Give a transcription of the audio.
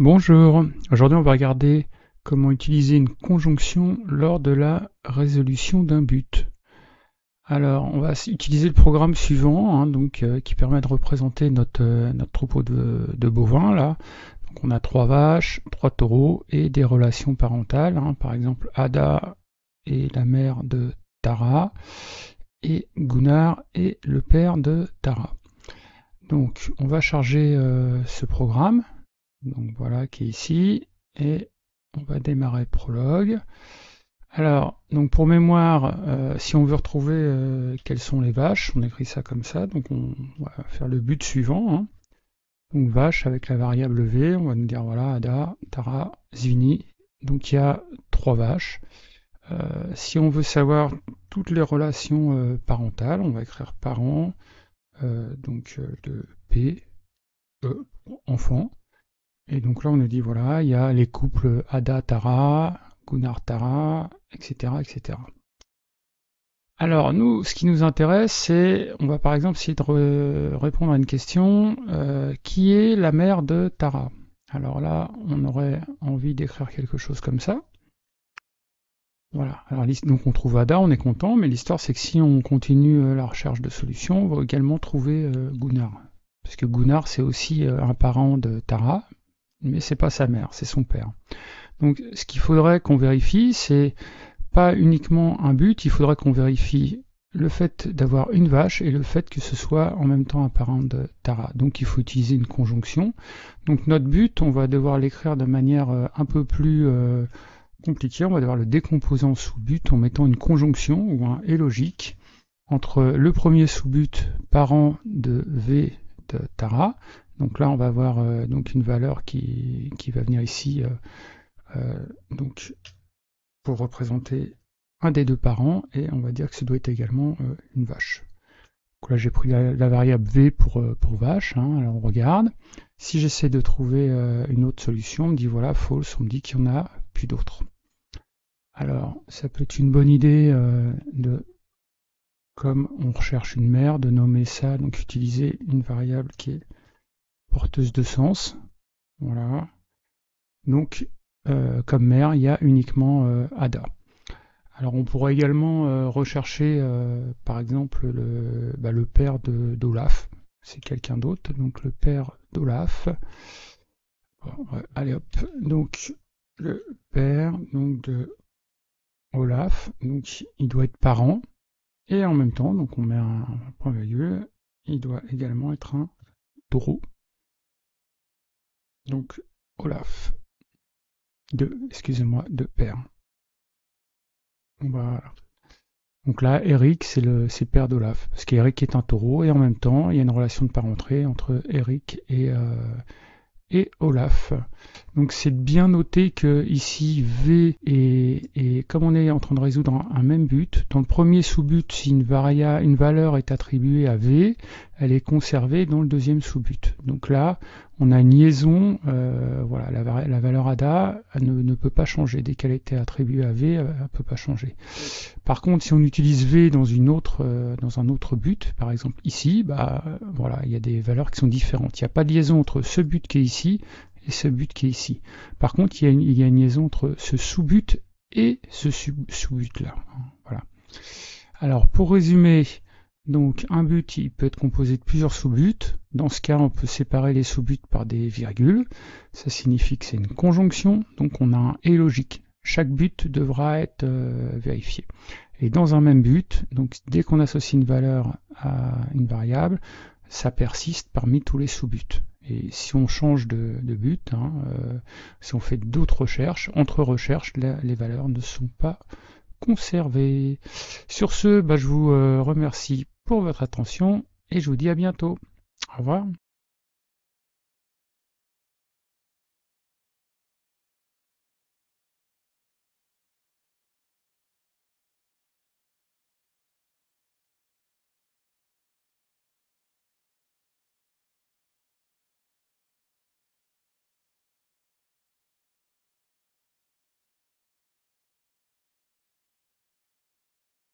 Bonjour, aujourd'hui on va regarder comment utiliser une conjonction lors de la résolution d'un but. Alors on va utiliser le programme suivant qui permet de représenter notre troupeau de bovins là. Donc on a 3 vaches, 3 taureaux et des relations parentales, par exemple Ada est la mère de Tara et Gunnar est le père de Tara. Donc on va charger ce programme. Donc voilà, qui est ici, et on va démarrer prologue. Alors, donc pour mémoire, si on veut retrouver quelles sont les vaches, on écrit ça comme ça, donc on va faire le but suivant. Donc vache avec la variable V, on va nous dire voilà, Ada, Tara, Zvigny, donc il y a 3 vaches. Si on veut savoir toutes les relations parentales, on va écrire parents, de P, E, enfant. Et donc là on nous dit voilà, il y a les couples Ada Tara, Gunnar Tara, etc. etc. Alors nous, ce qui nous intéresse, c'est, on va par exemple essayer de répondre à une question, qui est la mère de Tara? Alors là, on aurait envie d'écrire quelque chose comme ça. Voilà, alors donc on trouve Ada, on est content, mais l'histoire c'est que si on continue la recherche de solutions, on va également trouver Gunnar. Parce que Gunnar c'est aussi un parent de Tara, mais c'est pas sa mère, c'est son père. Donc ce qu'il faudrait qu'on vérifie, c'est pas uniquement un but, il faudrait qu'on vérifie le fait d'avoir une vache et le fait que ce soit en même temps un parent de Tara. Donc il faut utiliser une conjonction. Donc notre but, on va devoir l'écrire de manière un peu plus compliquée, on va devoir le décomposer en sous-but en mettant une conjonction ou un et logique entre le premier sous-but parent de V de Tara. Donc là on va avoir donc une valeur qui va venir ici donc pour représenter un des 2 parents, et on va dire que ça doit être également une vache. Donc là j'ai pris la variable V pour vache, alors on regarde. Si j'essaie de trouver une autre solution, on me dit voilà false, on me dit qu'il n'y en a plus d'autres. Alors ça peut être une bonne idée comme on recherche une mère, de nommer ça, donc utiliser une variable qui est porteuse de sens. Voilà. Donc, comme mère, il y a uniquement Ada. Alors, on pourrait également rechercher, par exemple, le père d'Olaf. C'est quelqu'un d'autre, donc le père d'Olaf. Bon, allez hop. Donc, le père de Olaf, donc il doit être parent. Et en même temps, donc on met un point virgule, il doit également être un taureau. Donc Olaf de père. Voilà. Donc là, Eric, c'est le père d'Olaf, parce qu'Eric est un taureau, et en même temps, il y a une relation de parenté entre Eric et Olaf. Donc c'est bien noté que ici V et comme on est en train de résoudre un même but, dans le premier sous-but, si une valeur est attribuée à V, elle est conservée dans le deuxième sous-but. Donc là on a une liaison, voilà, la valeur Ada ne peut pas changer. Dès qu'elle était attribuée à V, elle ne peut pas changer. Par contre, si on utilise V dans un autre but, par exemple ici, voilà, il y a des valeurs qui sont différentes. Il n'y a pas de liaison entre ce but qui est ici et ce but qui est ici. Par contre, il y a une liaison entre ce sous-but et ce sous-but là. Voilà. Alors pour résumer, donc un but il peut être composé de plusieurs sous-buts. Dans ce cas, on peut séparer les sous-buts par des virgules. Ça signifie que c'est une conjonction, donc on a un et logique. Chaque but devra être vérifié. Et dans un même but, donc dès qu'on associe une valeur à une variable, ça persiste parmi tous les sous-buts. Et si on change de but, si on fait d'autres recherches, entre recherches, les valeurs ne sont pas conservées. Sur ce, je vous remercie pour votre attention et je vous dis à bientôt. Au revoir.